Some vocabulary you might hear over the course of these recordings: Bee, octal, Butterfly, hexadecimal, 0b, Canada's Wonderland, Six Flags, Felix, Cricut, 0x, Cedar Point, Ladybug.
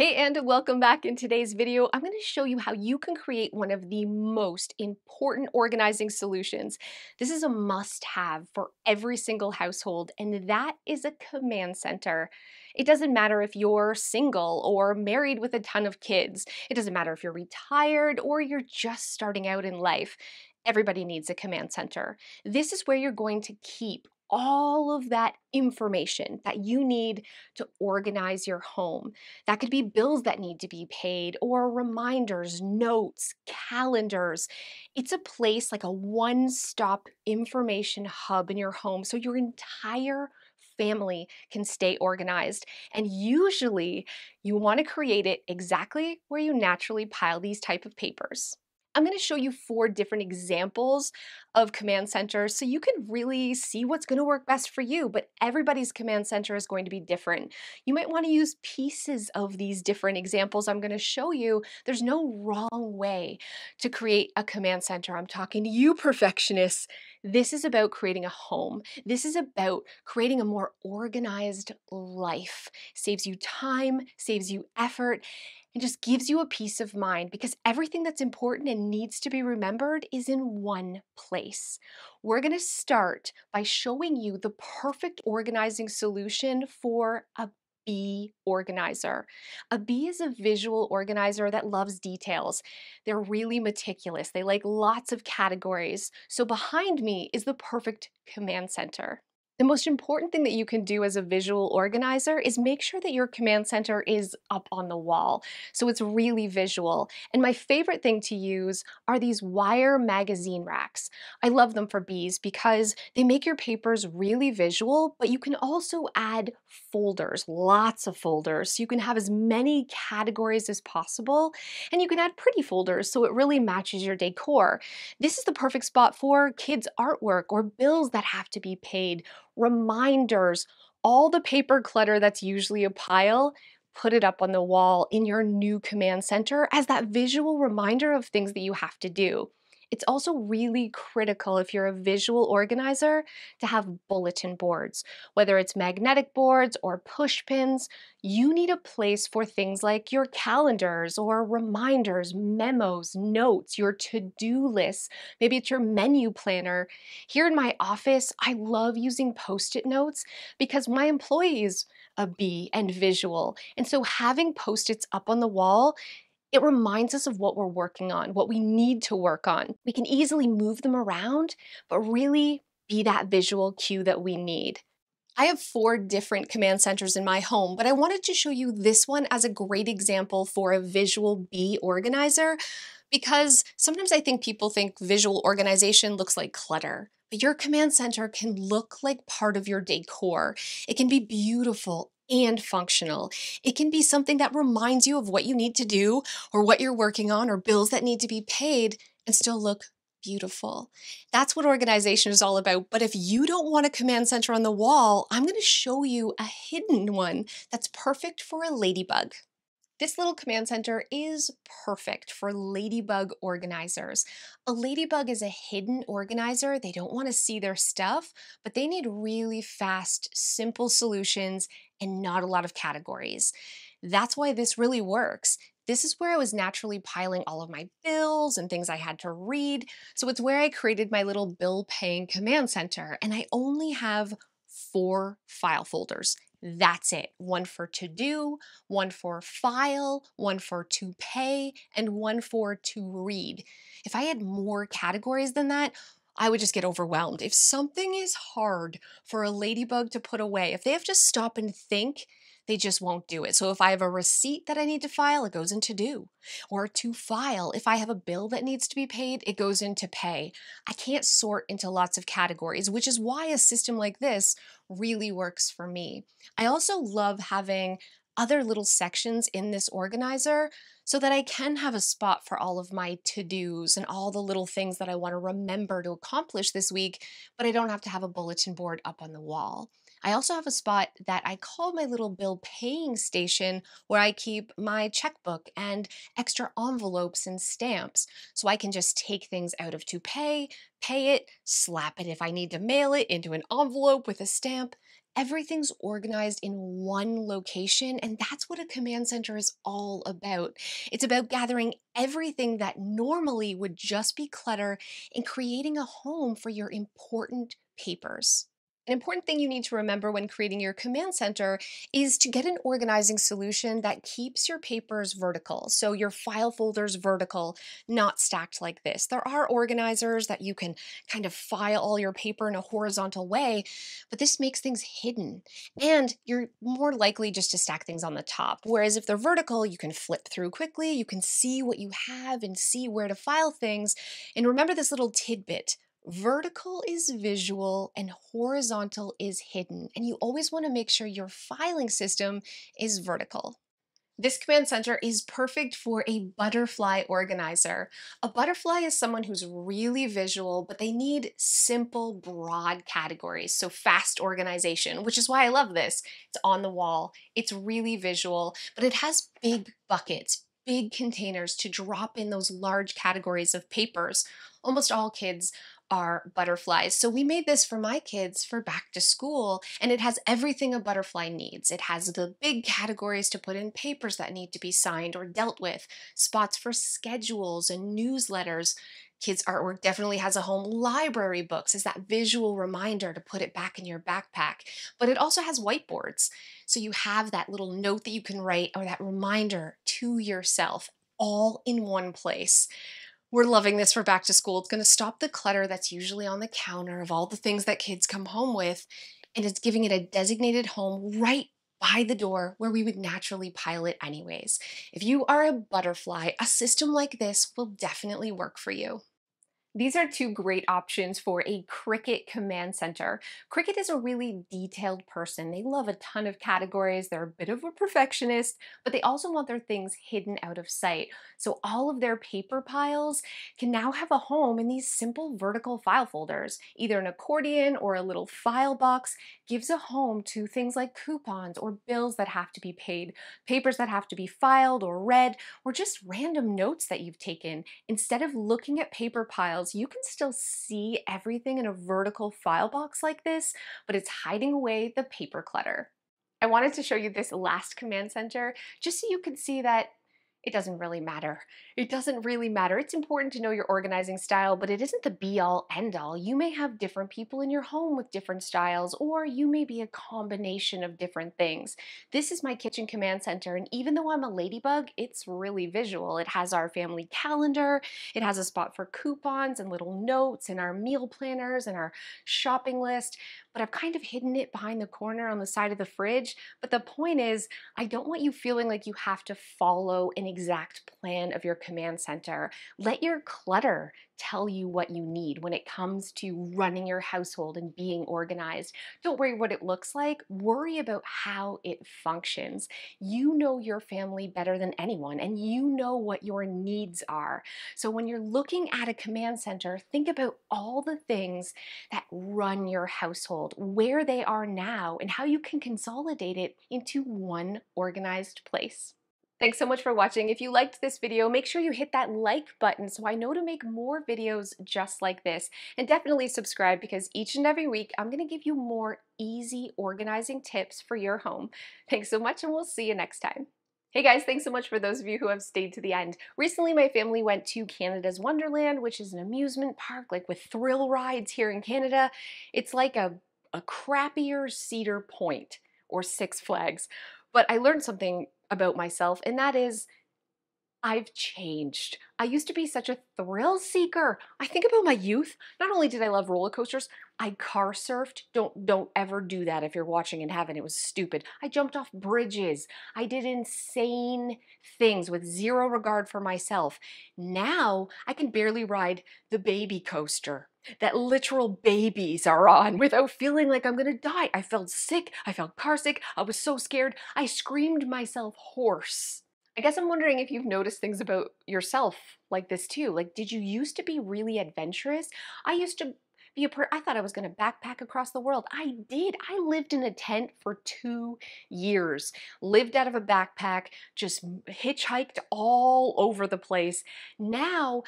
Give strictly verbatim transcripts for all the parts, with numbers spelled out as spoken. Hey, and welcome back. In today's video, I'm going to show you how you can create one of the most important organizing solutions. This is a must-have for every single household, and that is a command center. It doesn't matter if you're single or married with a ton of kids. It doesn't matter if you're retired or you're just starting out in life. Everybody needs a command center. This is where you're going to keep all of that information that you need to organize your home. That could be bills that need to be paid or reminders, notes, calendars. It's a place like a one-stop information hub in your home so your entire family can stay organized. And usually you want to create it exactly where you naturally pile these type of papers. I'm going to show you four different examples of command centers so you can really see what's going to work best for you, but everybody's command center is going to be different. You might want to use pieces of these different examples I'm going to show you. There's no wrong way to create a command center. I'm talking to you, perfectionists. This is about creating a home. This is about creating a more organized life. Saves you time, saves you effort, and just gives you a peace of mind because everything that's important and needs to be remembered is in one place. We're going to start by showing you the perfect organizing solution for a bee organizer. A bee is a visual organizer that loves details. They're really meticulous. They like lots of categories. So behind me is the perfect command center. The most important thing that you can do as a visual organizer is make sure that your command center is up on the wall, so it's really visual. And my favorite thing to use are these wire magazine racks. I love them for bees because they make your papers really visual, but you can also add folders, lots of folders, so you can have as many categories as possible, and you can add pretty folders so it really matches your decor. This is the perfect spot for kids' artwork or bills that have to be paid. Reminders, all the paper clutter that's usually a pile, put it up on the wall in your new command center as that visual reminder of things that you have to do. It's also really critical if you're a visual organizer to have bulletin boards, whether it's magnetic boards or push pins. You need a place for things like your calendars or reminders, memos, notes, your to-do lists. Maybe it's your menu planner. Here in my office, I love using post-it notes because my employee is a bee and visual. And so having post-its up on the wall, it reminds us of what we're working on, what we need to work on. We can easily move them around, but really be that visual cue that we need. I have four different command centers in my home, but I wanted to show you this one as a great example for a visual bee organizer, because sometimes I think people think visual organization looks like clutter. But your command center can look like part of your decor. It can be beautiful and functional. It can be something that reminds you of what you need to do or what you're working on or bills that need to be paid and still look beautiful. That's what organization is all about. But if you don't want a command center on the wall, I'm going to show you a hidden one that's perfect for a ladybug. This little command center is perfect for ladybug organizers. A ladybug is a hidden organizer. They don't want to see their stuff, but they need really fast, simple solutions and not a lot of categories. That's why this really works. This is where I was naturally piling all of my bills and things I had to read. So it's where I created my little bill paying command center, and I only have four file folders. That's it. One for to do, one for file, one for to pay, and one for to read. If I had more categories than that, I would just get overwhelmed. If something is hard for a ladybug to put away, if they have to stop and think, they just won't do it. So if I have a receipt that I need to file, it goes into due or to file. If I have a bill that needs to be paid, it goes into pay. I can't sort into lots of categories, which is why a system like this really works for me. I also love having other little sections in this organizer so that I can have a spot for all of my to-dos and all the little things that I want to remember to accomplish this week, but I don't have to have a bulletin board up on the wall. I also have a spot that I call my little bill paying station where I keep my checkbook and extra envelopes and stamps. So I can just take things out of to pay, pay it, slap it if I need to mail it into an envelope with a stamp, Everything's organized in one location, and that's what a command center is all about. It's about gathering everything that normally would just be clutter and creating a home for your important papers. An important thing you need to remember when creating your command center is to get an organizing solution that keeps your papers vertical, so your file folders vertical, not stacked like this. There are organizers that you can kind of file all your paper in a horizontal way, but this makes things hidden, and you're more likely just to stack things on the top. Whereas if they're vertical, you can flip through quickly, you can see what you have and see where to file things. And remember this little tidbit. Vertical is visual and horizontal is hidden, and you always want to make sure your filing system is vertical. This command center is perfect for a butterfly organizer. A butterfly is someone who's really visual, but they need simple, broad categories, so fast organization, which is why I love this. It's on the wall, it's really visual, but it has big buckets, big containers to drop in those large categories of papers. Almost all kids are butterflies. So we made this for my kids for back to school, and it has everything a butterfly needs. It has the big categories to put in papers that need to be signed or dealt with, spots for schedules and newsletters. Kids' artwork definitely has a home. Library books is that visual reminder to put it back in your backpack, but it also has whiteboards. So you have that little note that you can write or that reminder to yourself all in one place. We're loving this for back to school. It's going to stop the clutter that's usually on the counter of all the things that kids come home with, and it's giving it a designated home right by the door where we would naturally pile it anyways. If you are a butterfly, a system like this will definitely work for you. These are two great options for a Cricut command center. Cricut is a really detailed person. They love a ton of categories. They're a bit of a perfectionist, but they also want their things hidden out of sight. So all of their paper piles can now have a home in these simple vertical file folders. Either an accordion or a little file box gives a home to things like coupons or bills that have to be paid, papers that have to be filed or read, or just random notes that you've taken. Instead of looking at paper piles, you can still see everything in a vertical file box like this, but it's hiding away the paper clutter. I wanted to show you this last command center just so you can see that it doesn't really matter. It doesn't really matter. It's important to know your organizing style, but it isn't the be-all, end-all. You may have different people in your home with different styles, or you may be a combination of different things. This is my kitchen command center, and even though I'm a ladybug, it's really visual. It has our family calendar, it has a spot for coupons and little notes and our meal planners and our shopping list, but I've kind of hidden it behind the corner on the side of the fridge. But the point is, I don't want you feeling like you have to follow an exact plan of your command center. Let your clutter tell you what you need when it comes to running your household and being organized. Don't worry what it looks like, worry about how it functions. You know your family better than anyone, and you know what your needs are. So when you're looking at a command center, think about all the things that run your household, where they are now, and how you can consolidate it into one organized place. Thanks so much for watching. If you liked this video, make sure you hit that like button so I know to make more videos just like this. And definitely subscribe, because each and every week I'm going to give you more easy organizing tips for your home. Thanks so much, and we'll see you next time. Hey guys, thanks so much for those of you who have stayed to the end. Recently, my family went to Canada's Wonderland, which is an amusement park like with thrill rides here in Canada. It's like a, a crappier Cedar Point or Six Flags. But I learned something about myself, and that is I've changed. I used to be such a thrill seeker. I think about my youth. Not only did I love roller coasters, I car surfed. Don't don't ever do that if you're watching in heaven. It was stupid. I jumped off bridges. I did insane things with zero regard for myself. Now I can barely ride the baby coaster that literal babies are on without feeling like I'm gonna die. I felt sick. I felt car sick. I was so scared. I screamed myself hoarse. I guess I'm wondering if you've noticed things about yourself like this too. Like, did you used to be really adventurous? I used to be a per- I thought I was going to backpack across the world. I did. I lived in a tent for two years, lived out of a backpack, just hitchhiked all over the place. Now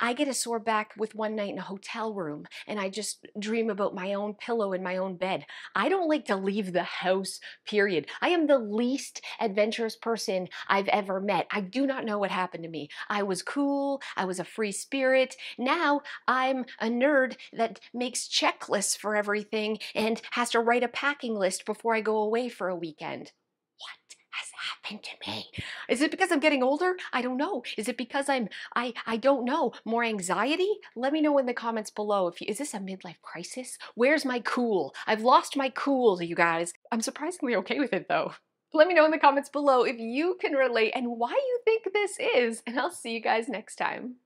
I get a sore back with one night in a hotel room and I just dream about my own pillow in my own bed. I don't like to leave the house, period. I am the least adventurous person I've ever met. I do not know what happened to me. I was cool. I was a free spirit. Now I'm a nerd that makes checklists for everything and has to write a packing list before I go away for a weekend. What has happened to me? Is it because I'm getting older? I don't know. Is it because I'm, I, I don't know, more anxiety? Let me know in the comments below. If you, is this a midlife crisis? Where's my cool? I've lost my cool, you guys. I'm surprisingly okay with it though. Let me know in the comments below if you can relate and why you think this is, and I'll see you guys next time.